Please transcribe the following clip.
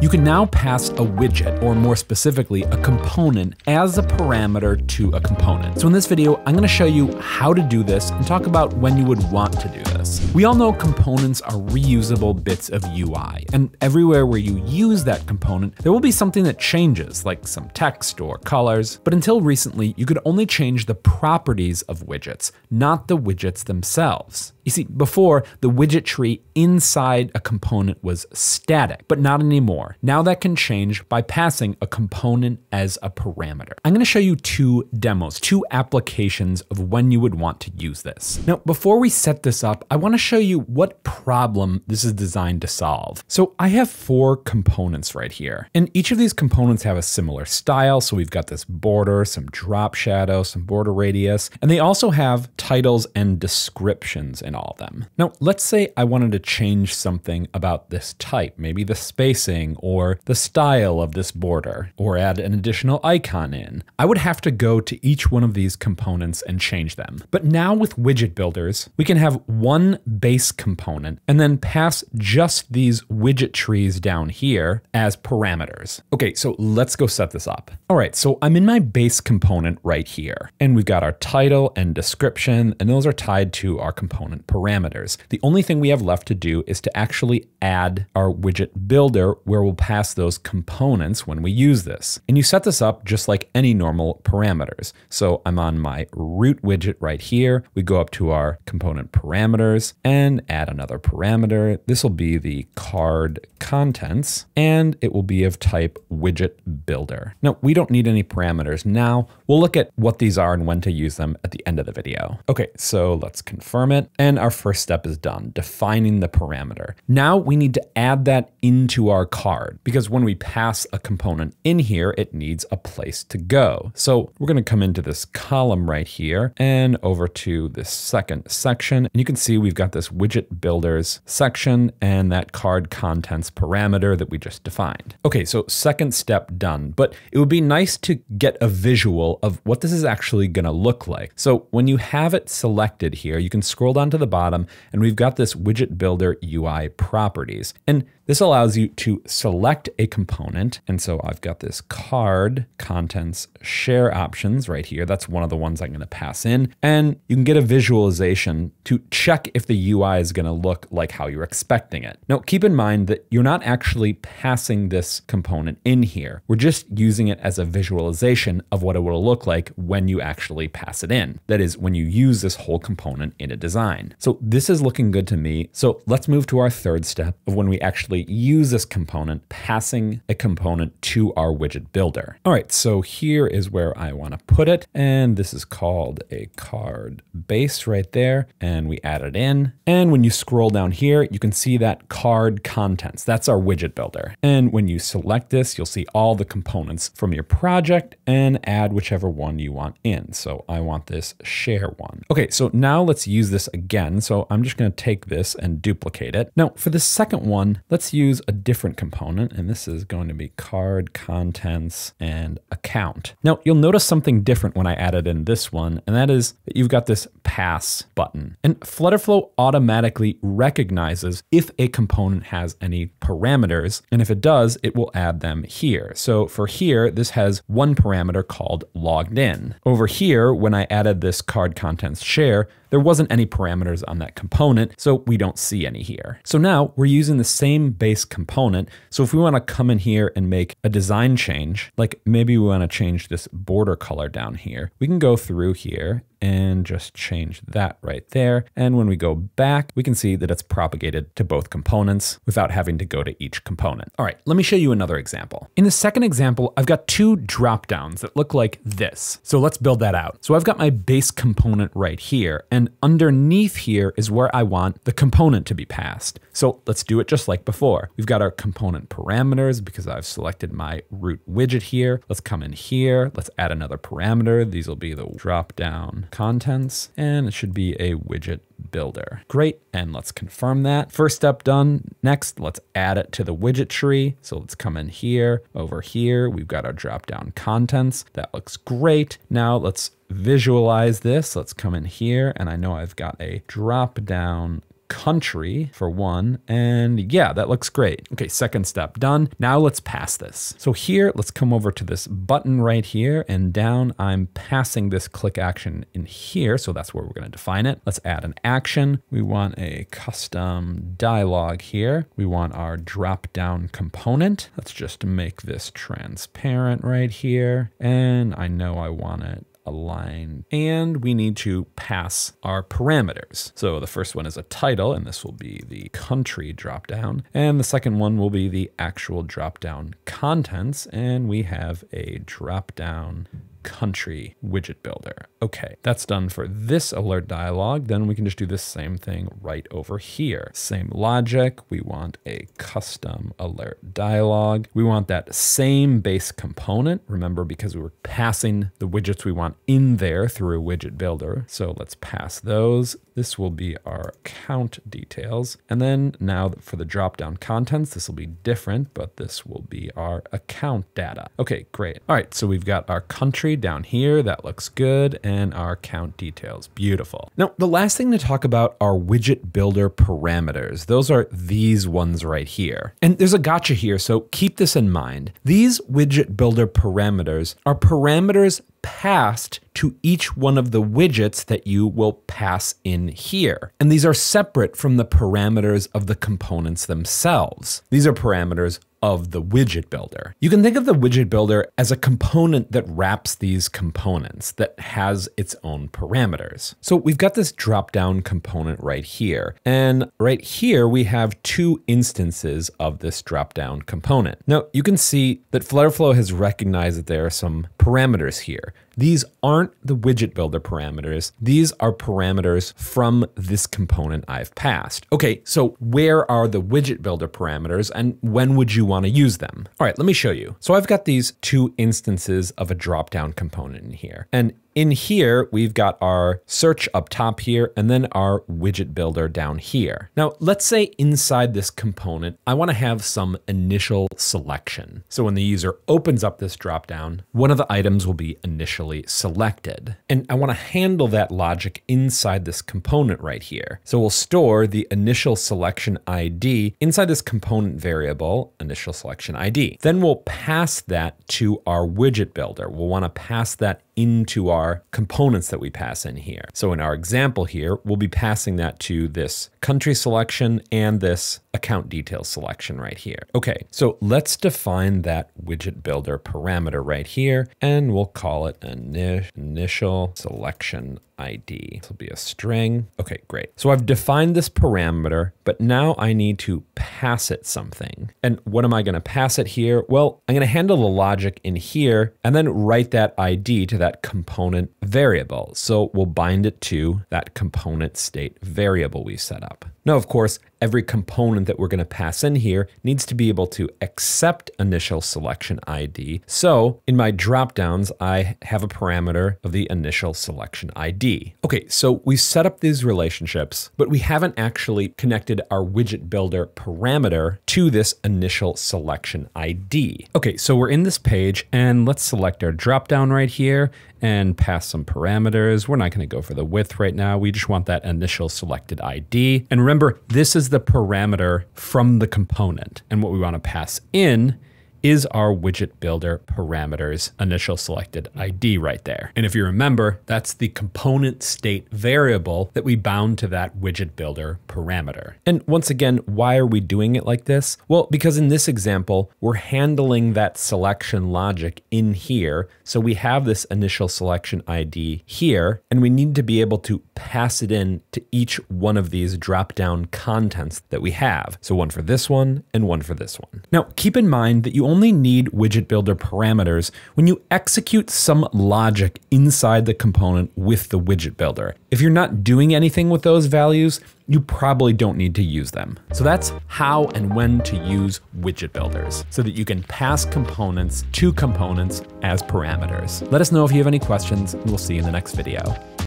You can now pass a widget, or more specifically, a component, as a parameter to a component. So in this video, I'm going to show you how to do this and talk about when you would want to do this. We all know components are reusable bits of UI, and everywhere where you use that component, there will be something that changes, like some text or colors. But until recently, you could only change the properties of widgets, not the widgets themselves. You see, before, the widget tree inside a component was static, but not anymore. Now that can change by passing a component as a parameter. I'm going to show you two demos, two applications of when you would want to use this. Now, before we set this up, I want to show you what problem this is designed to solve. So I have four components right here, and each of these components have a similar style. So we've got this border, some drop shadow, some border radius, and they also have titles and descriptions in all of them. Now, let's say I wanted to change something about this type, maybe the spacing or the style of this border, or add an additional icon in. I would have to go to each one of these components and change them. But now with widget builders, we can have one base component and then pass just these widget trees down here as parameters. Okay, so let's go set this up. All right, so I'm in my base component right here, and we've got our title and description, and those are tied to our component parameters. The only thing we have left to do is to actually add our widget builder, where we'll pass those components when we use this. And you set this up just like any normal parameters. So I'm on my root widget right here. We go up to our component parameters and add another parameter. This will be the card contents, and it will be of type widget builder. Now, we don't need any parameters now. We'll look at what these are and when to use them at the end of the video. Okay, so let's confirm it. And our first step is done, defining the parameter. Now we need to add that into our card, because when we pass a component in here, it needs a place to go. So we're going to come into this column right here and over to this second section. And you can see we've got this widget builders section and that card contents parameter that we just defined. Okay, so second step done, but it would be nice to get a visual of what this is actually going to look like. So when you have it selected here, you can scroll down to the bottom and we've got this widget builder UI properties. And this allows you to select a component. And so I've got this card contents share options right here. That's one of the ones I'm going to pass in, and you can get a visualization to check if the UI is going to look like how you're expecting it. Now, keep in mind that you're not actually passing this component in here. We're just using it as a visualization of what it will look like when you actually pass it in. That is, when you use this whole component in a design. So this is looking good to me. So let's move to our third step of when we actually use this component, passing a component to our widget builder. All right, so here is where I want to put it. And this is called a card base right there. And we add it in. And when you scroll down here, you can see that card contents. That's our widget builder. And when you select this, you'll see all the components from your project and add whichever one you want in. So I want this share one. Okay, so now let's use this again. So I'm just going to take this and duplicate it. Now for the second one, let's use a different component, and this is going to be card contents and account. Now you'll notice something different when I added in this one, and that is that you've got this pass button, and FlutterFlow automatically recognizes if a component has any parameters, and if it does, it will add them here. So for here, this has one parameter called logged in. Over here, when I added this card contents share, there wasn't any parameters on that component, so we don't see any here. So now we're using the same base component. So if we want to come in here and make a design change, like maybe we want to change this border color down here, we can go through here and just change that right there. And when we go back, we can see that it's propagated to both components without having to go to each component. All right, let me show you another example. In the second example, I've got two dropdowns that look like this. So let's build that out. So I've got my base component right here, and underneath here is where I want the component to be passed. So let's do it just like before. We've got our component parameters because I've selected my root widget here. Let's come in here, let's add another parameter. These will be the dropdown contents, and it should be a widget builder. Great, and let's confirm that. First step done. Next, let's add it to the widget tree. So let's come in here. Over here, we've got our drop-down contents. That looks great. Now let's visualize this. Let's come in here, and I know I've got a drop-down country for one. And yeah, that looks great. Okay, second step done. Now let's pass this. So here, let's come over to this button right here and down, I'm passing this click action in here. So that's where we're gonna define it. Let's add an action. We want a custom dialog here. We want our drop down component. Let's just make this transparent right here. And I know I want it aligned, and we need to pass our parameters. So the first one is a title, and this will be the country dropdown. And the second one will be the actual dropdown contents. And we have a dropdown country widget builder. Okay, that's done for this alert dialog. Then we can just do the same thing right over here. Same logic. We want a custom alert dialog. We want that same base component. Remember, because we were passing the widgets we want in there through widget builder. So let's pass those. This will be our count details. And then now for the drop-down contents, this will be different, but this will be our account data. Okay, great. All right, so we've got our country down here. That looks good. And our count details. Beautiful. Now, the last thing to talk about are widget builder parameters. Those are these ones right here. And there's a gotcha here, so keep this in mind. These widget builder parameters are parameters passed to each one of the widgets that you will pass in here. And these are separate from the parameters of the components themselves. These are parameters of the widget builder. You can think of the widget builder as a component that wraps these components, that has its own parameters. So we've got this drop-down component right here. And right here, we have two instances of this drop-down component. Now you can see that FlutterFlow has recognized that there are some parameters here. These aren't the widget builder parameters. These are parameters from this component I've passed. Okay, so where are the widget builder parameters and when would you want to use them? All right, let me show you. So I've got these two instances of a drop-down component in here. And in here, we've got our search up top here, and then our widget builder down here. Now, let's say inside this component, I want to have some initial selection. So when the user opens up this dropdown, one of the items will be initially selected. And I want to handle that logic inside this component right here. So we'll store the initial selection ID inside this component variable, initial selection ID. Then we'll pass that to our widget builder. We'll want to pass that into our components that we pass in here. So in our example here, we'll be passing that to this country selection and this account detail selection right here. Okay, so let's define that widget builder parameter right here, and we'll call it initial selection ID. This will be a string. Okay, great. So I've defined this parameter, but now I need to pass it something. And what am I going to pass it here? Well, I'm going to handle the logic in here and then write that ID to that component variable. So we'll bind it to that component state variable we set up. Now, of course, every component that we're going to pass in here needs to be able to accept initial selection ID. So in my dropdowns, I have a parameter of the initial selection ID. Okay, so we set up these relationships, but we haven't actually connected our widget builder parameter to this initial selection ID. Okay, so we're in this page, and let's select our dropdown right here and pass some parameters. We're not going to go for the width right now. We just want that initial selected ID. And remember, this is the parameter from the component. And what we want to pass in is our widget builder parameters initial selected ID right there. And if you remember, that's the component state variable that we bound to that widget builder parameter. And once again, why are we doing it like this? Well, because in this example, we're handling that selection logic in here. So we have this initial selection ID here, and we need to be able to pass it in to each one of these drop-down contents that we have. So one for this one and one for this one. Now, keep in mind that you only need widget builder parameters when you execute some logic inside the component with the widget builder. If you're not doing anything with those values, you probably don't need to use them. So that's how and when to use widget builders, so that you can pass components to components as parameters. Let us know if you have any questions, and we'll see you in the next video.